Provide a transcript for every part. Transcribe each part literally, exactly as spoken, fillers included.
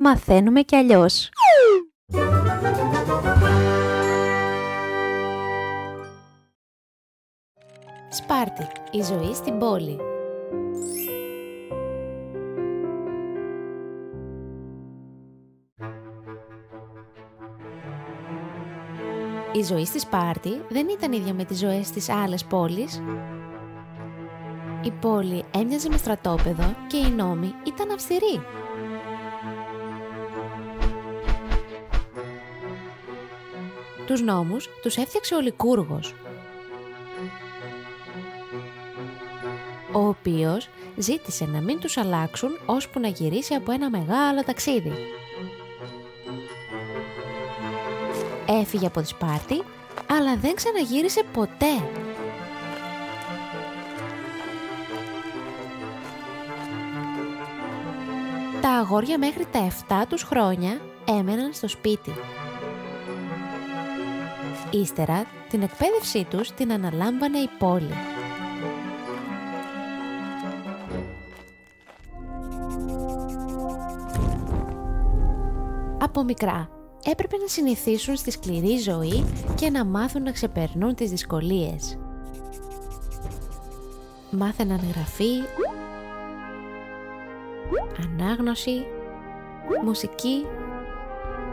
Μαθαίνουμε κι αλλιώς. Σπάρτη, η ζωή στην πόλη. Η ζωή στη Σπάρτη δεν ήταν ίδια με τις ζωές στις άλλες πόλεις. Η πόλη έμοιαζε με στρατόπεδο και οι νόμοι ήταν αυστηροί. Τους νόμους τους έφτιαξε ο Λικούργος, ο οποίος ζήτησε να μην τους αλλάξουν ώσπου να γυρίσει από ένα μεγάλο ταξίδι. Έφυγε από τη Σπάρτη, αλλά δεν ξαναγύρισε ποτέ. Τα αγόρια μέχρι τα εφτά τους χρόνια έμεναν στο σπίτι. Ύστερα, την εκπαίδευσή τους την αναλάμβανε η πόλη. Από μικρά έπρεπε να συνηθίσουν στη σκληρή ζωή και να μάθουν να ξεπερνούν τις δυσκολίες. Μάθαιναν γραφή, ανάγνωση, μουσική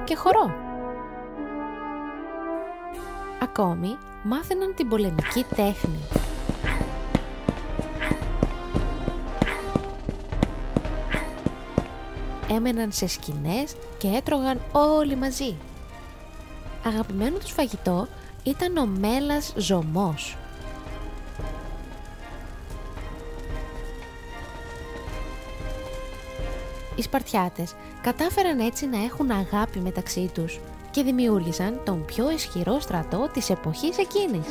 και χορό. Ακόμη μάθαιναν την πολεμική τέχνη. Έμεναν σε σκηνές και έτρωγαν όλοι μαζί. Αγαπημένο τους φαγητό ήταν ο μέλας ζωμός. Οι Σπαρτιάτες κατάφεραν έτσι να έχουν αγάπη μεταξύ τους και δημιούργησαν τον πιο ισχυρό στρατό της εποχής εκείνης.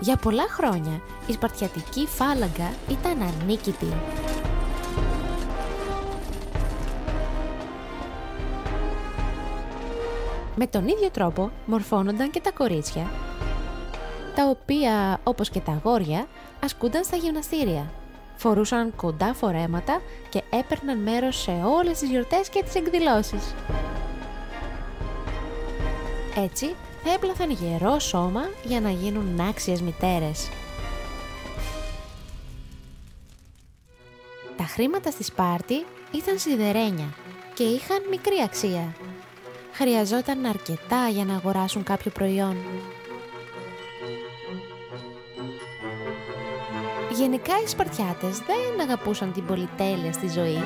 Για πολλά χρόνια η σπαρτιατική φάλαγγα ήταν ανίκητη. Με τον ίδιο τρόπο μορφώνονταν και τα κορίτσια, τα οποία, όπως και τα αγόρια, ασκούνταν στα γυμναστήρια, φορούσαν κοντά φορέματα και έπαιρναν μέρος σε όλες τις γιορτές και τις εκδηλώσεις. Έτσι, θα έπλαθαν γερό σώμα για να γίνουν άξιες μητέρες. Τα χρήματα στη Σπάρτη ήταν σιδερένια και είχαν μικρή αξία. Χρειαζόταν αρκετά για να αγοράσουν κάποιο προϊόν. Γενικά οι Σπαρτιάτες δεν αγαπούσαν την πολυτέλεια στη ζωή.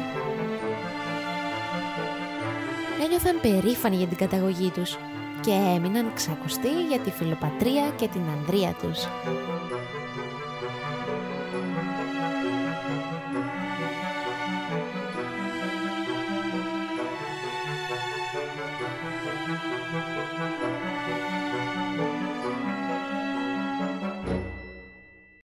Ένιωθαν περήφανοι για την καταγωγή τους και έμειναν ξακουστοί για τη φιλοπατρία και την ανδρεία τους. We'll be right back.